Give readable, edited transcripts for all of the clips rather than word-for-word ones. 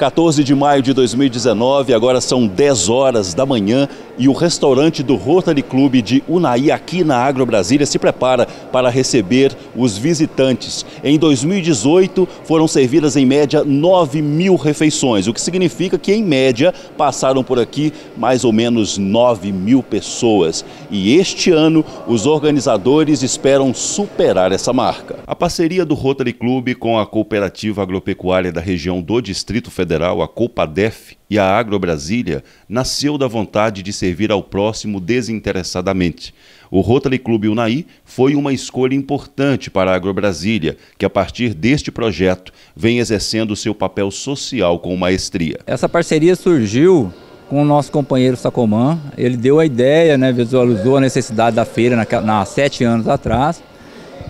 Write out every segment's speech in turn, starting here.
14 de maio de 2019, agora são 10 horas da manhã e o restaurante do Rotary Club de Unaí, aqui na Agrobrasília, se prepara para receber os visitantes. Em 2018, foram servidas em média 9 mil refeições, o que significa que, em média, passaram por aqui mais ou menos 9 mil pessoas. E este ano, os organizadores esperam superar essa marca. A parceria do Rotary Club com a Cooperativa Agropecuária da região do Distrito Federal, a COOPADF e a Agrobrasília nasceu da vontade de servir ao próximo desinteressadamente. O Rotary Club Unaí foi uma escolha importante para a Agrobrasília, que a partir deste projeto vem exercendo seu papel social com maestria. Essa parceria surgiu com o nosso companheiro Sacomã. Ele deu a ideia, visualizou a necessidade da feira há 7 anos atrás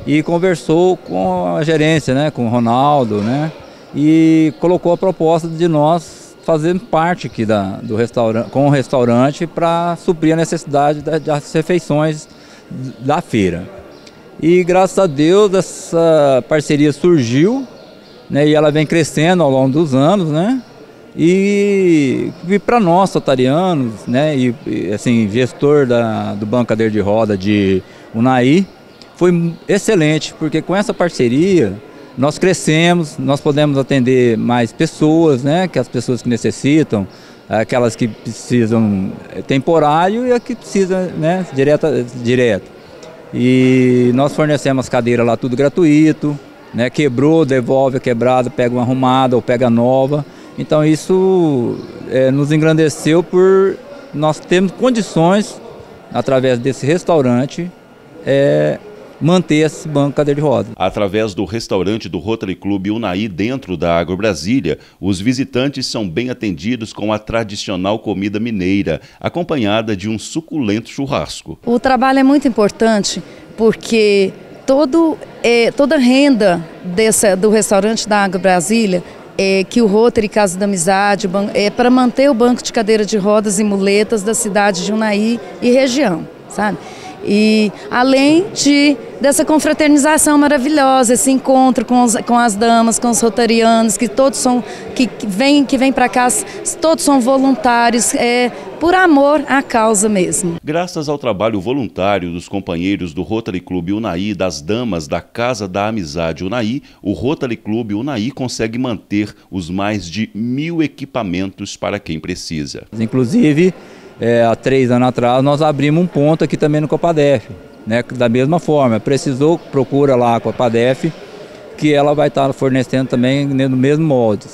e conversou com a gerência, com o Ronaldo, e colocou a proposta de nós fazermos parte aqui do restaurante, com o restaurante, para suprir a necessidade das refeições da feira. E graças a Deus essa parceria surgiu, e ela vem crescendo ao longo dos anos, E para nós, rotarianos, e assim, gestor do banco cadeira de roda de Unaí, foi excelente, porque com essa parceria nós crescemos, nós podemos atender mais pessoas, que as pessoas que necessitam, aquelas que precisam temporário e a que precisa direto. E nós fornecemos as cadeiras lá, tudo gratuito, quebrou, devolve a quebrada, pega uma arrumada ou pega nova. Então isso nos engrandeceu por nós termos condições, através desse restaurante, manter esse banco cadeira de rodas. Através do restaurante do Rotary Club Unaí, dentro da Agrobrasília, os visitantes são bem atendidos com a tradicional comida mineira, acompanhada de um suculento churrasco. O trabalho é muito importante porque toda a renda do restaurante da Agrobrasília, que o Rotary, Casa da Amizade, para manter o banco de cadeira de rodas e muletas da cidade de Unaí e região, sabe? E além dessa confraternização maravilhosa, esse encontro com as damas, com os rotarianos, que todos são, que vêm para cá, todos são voluntários, por amor à causa mesmo. Graças ao trabalho voluntário dos companheiros do Rotary Club Unaí e das damas da Casa da Amizade Unaí, o Rotary Club Unaí consegue manter os mais de 1.000 equipamentos para quem precisa. Inclusive, há 3 anos atrás, nós abrimos um ponto aqui também no COOPADF, da mesma forma. Precisou, procura lá a COOPADF, que ela vai estar fornecendo também no mesmo molde,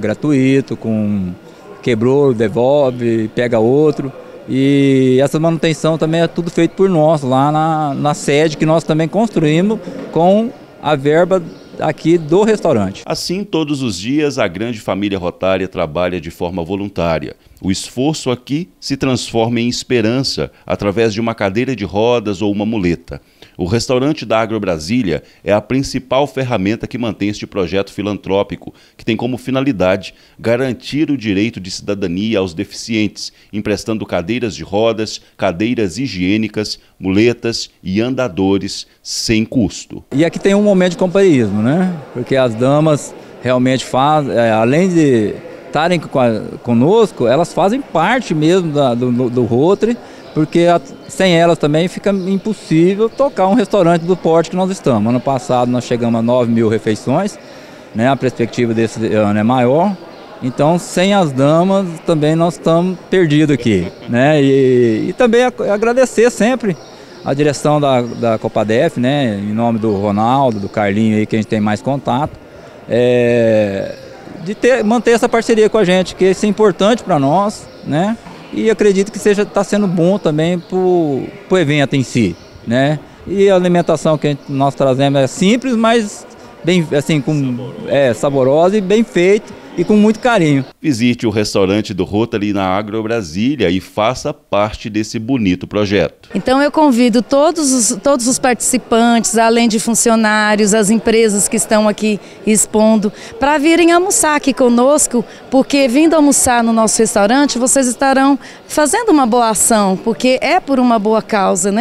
gratuito, com quebrou, devolve, pega outro. E essa manutenção também é tudo feito por nós, lá na sede, que nós também construímos com a verba aqui do restaurante. Assim, todos os dias, a grande família rotária trabalha de forma voluntária. O esforço aqui se transforma em esperança, através de uma cadeira de rodas ou uma muleta. O restaurante da Agrobrasília é a principal ferramenta que mantém este projeto filantrópico, que tem como finalidade garantir o direito de cidadania aos deficientes, emprestando cadeiras de rodas, cadeiras higiênicas, muletas e andadores sem custo. E aqui tem um momento de companheirismo, porque as damas realmente fazem, além de estarem conosco, elas fazem parte mesmo do Rotary, porque sem elas também fica impossível tocar um restaurante do porte que nós estamos. Ano passado nós chegamos a 9 mil refeições, a perspectiva desse ano é maior. Então, sem as damas também nós estamos perdidos aqui. E também agradecer sempre a direção da COOPADF, em nome do Ronaldo, do Carlinho, que a gente tem mais contato, de manter essa parceria com a gente, que isso é importante para nós, e acredito que está sendo bom também para o evento em si, E a alimentação que nós trazemos é simples, mas bem, assim, saborosa e bem feita e com muito carinho. Visite o restaurante do Rotary na Agrobrasília e faça parte desse bonito projeto. Então eu convido todos os participantes, além de funcionários, as empresas que estão aqui expondo, para virem almoçar aqui conosco, porque vindo almoçar no nosso restaurante, vocês estarão fazendo uma boa ação, porque é por uma boa causa,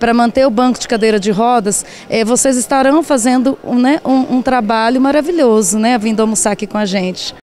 Para manter o banco de cadeira de rodas, vocês estarão fazendo um trabalho maravilhoso, Vindo almoçar aqui com a gente.